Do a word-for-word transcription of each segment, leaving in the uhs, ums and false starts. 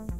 Thank you.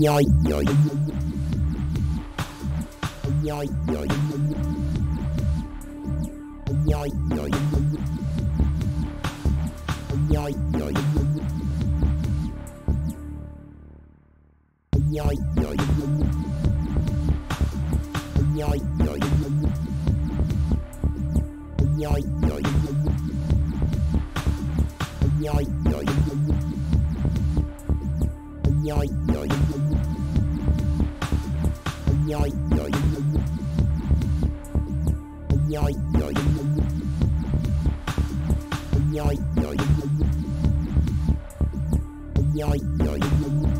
Yay, yay, yay, yay, yay, yay, yay, Yay, yay, yay, yay.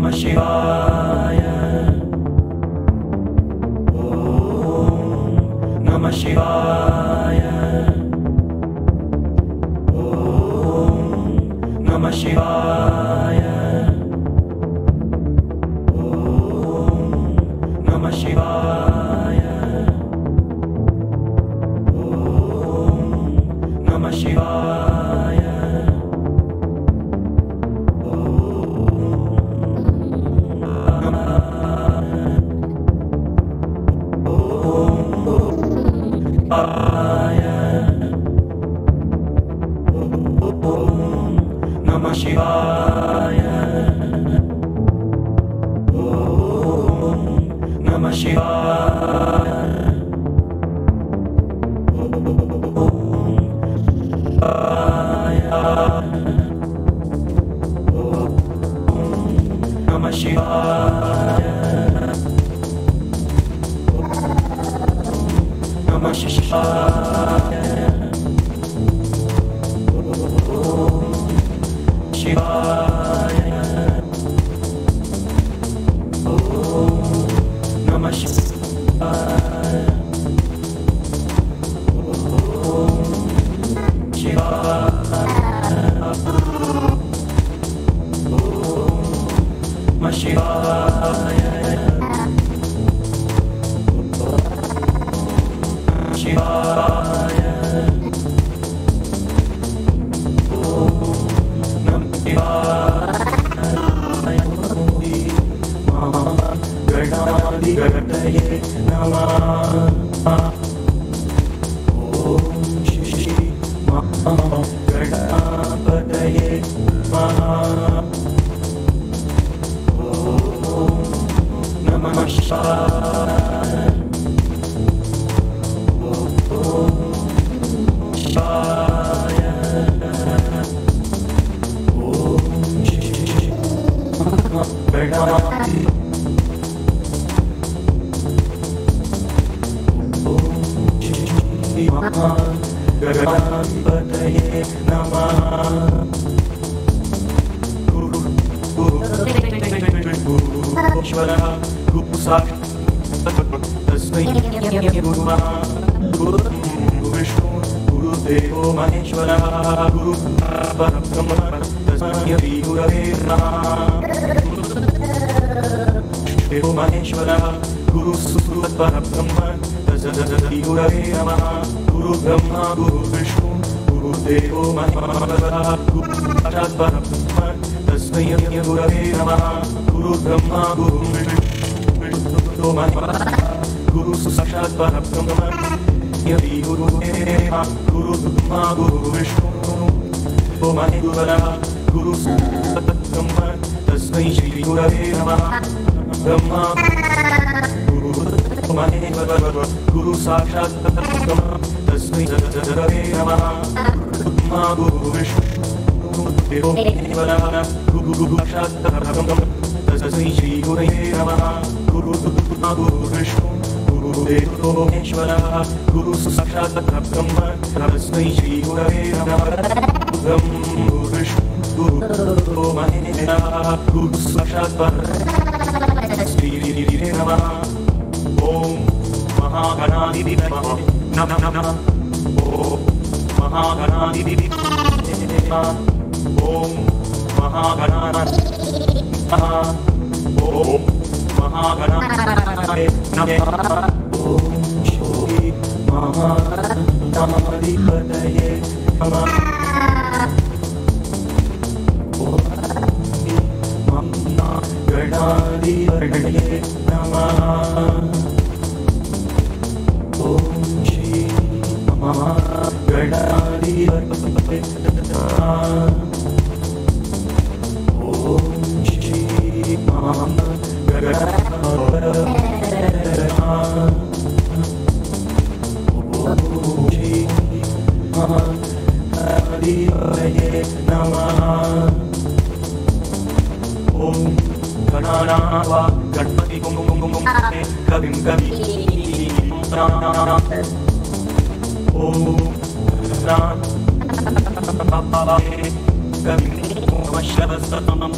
Namah Shivaya. Om Namah Shivaya. Om Namah Shivaya. Om Namah Shivaya. Om Namah Shivaya. Namah Shivaya. Om Namah Shivaya. Om Namah Shivaya. Namah Shivaya. Shivaya. Oh, Namah Shivaya. Oh, Shivaya. Oh, Namah Shivaya. Oh, Shivaya. Ganapati Namaha. Om Shri Maha Ganapataye Maha. Om Namah Shivaya. Om Shivaya. Om Shri Maha Ganapati. Ganapataye Namaha. Guru Guru Shivara Guru Saka Tasmai Guru Maha Guru Vishnu Guru Devo Maheshwara Guru Param Brahma Tasmai Gurave Namaha Devo Maheshwara Guru Suru Param Brahma Tasmai Gurave Namaha Guru Brahma, Guru Vishnu, Guru Devo Maheshwara, Guru Sakshat Parabrahma, Tasmai Gurave Namaha. Guru Brahma, Guru Vishnu, Guru Sakshat Parabrahma, Yadi Guru Deva, Guru Brahma, Guru Vishnu, Guru Maheshwara, Guru Sakshat Parabrahma, Tasmai Gurave Namaha. Brahma, Guru Maheshwara, Guru Sakshat Parabrahma. Tasmai Gurave Namaha. Guru Vishnu Guru Devo Maheshwara Guru Guru Sakshat Parabrahma Tasmai Gurave Namaha. Guru Brahma Guru Vishnu Guru Devo Maheshwara Guru Sakshat Parabrahma Tasmai Gurave Namaha. Guru Vishnu Guru Devo Maheshwara Guru Sakshat Parabrahma Tasmai Gurave Namaha. Om Mahaganadi Namaha. Nam nam nam. Om Mahaganadi Namaha. Om Mahaganadi Namaha. Om Mahaganadi Namaha. Om Shri Mahaganadi Namaha. Om Mahaganadi Namaha. Ganapati Namaha. Om Shri Maha Ganapati Namaha. Om Shri Maha Ganapati Namaha. Om Gananava Ganpati Gum Gum Gum Gum Kabim Kabim. Om Ram Baba Baba Gam Om Shavasatam.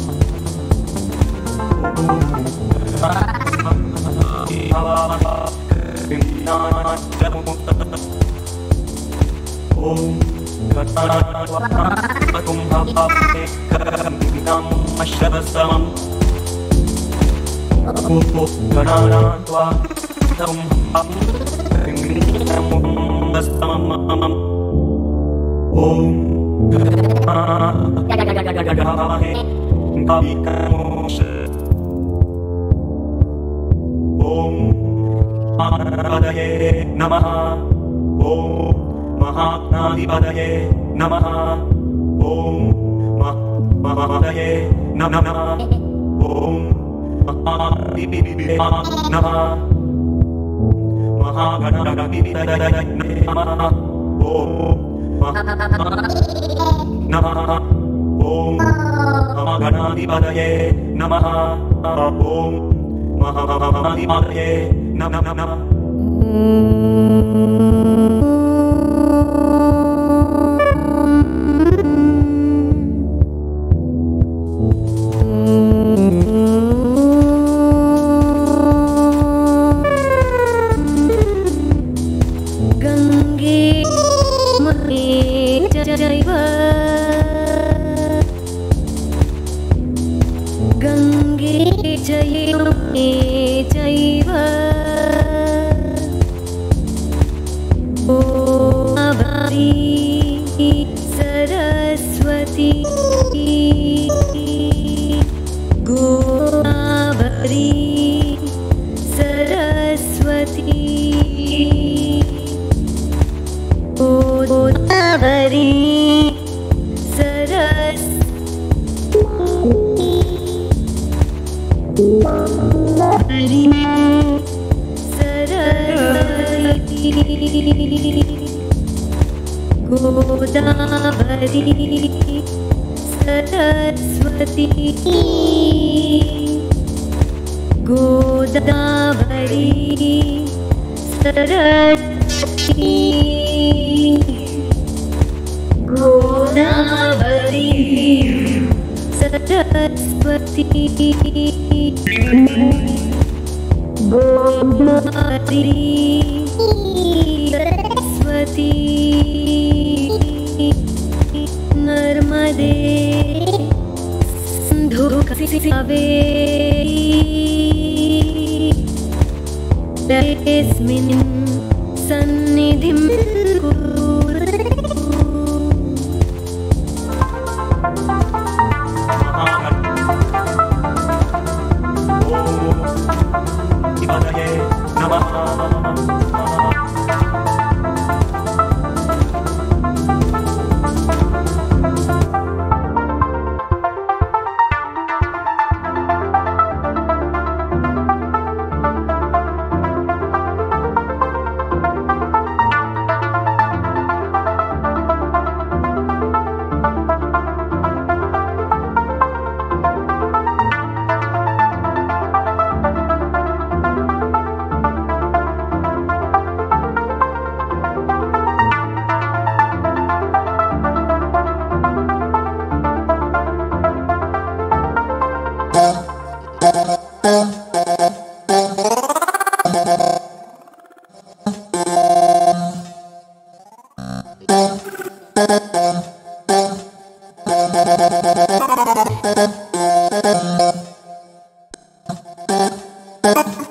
Bye.